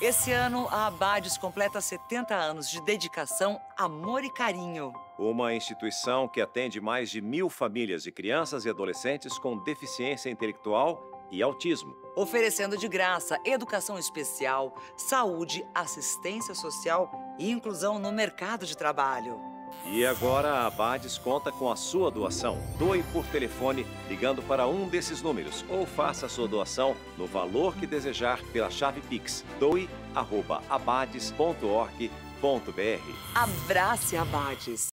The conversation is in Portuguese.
Esse ano, a ABADS completa 70 anos de dedicação, amor e carinho. Uma instituição que atende mais de 1.000 famílias de crianças e adolescentes com deficiência intelectual e autismo. Oferecendo de graça educação especial, saúde, assistência social e inclusão no mercado de trabalho. E agora a ABADS conta com a sua doação. Doe por telefone ligando para um desses números ou faça a sua doação no valor que desejar pela chave Pix. doe@abades.org.br. Abrace a ABADS.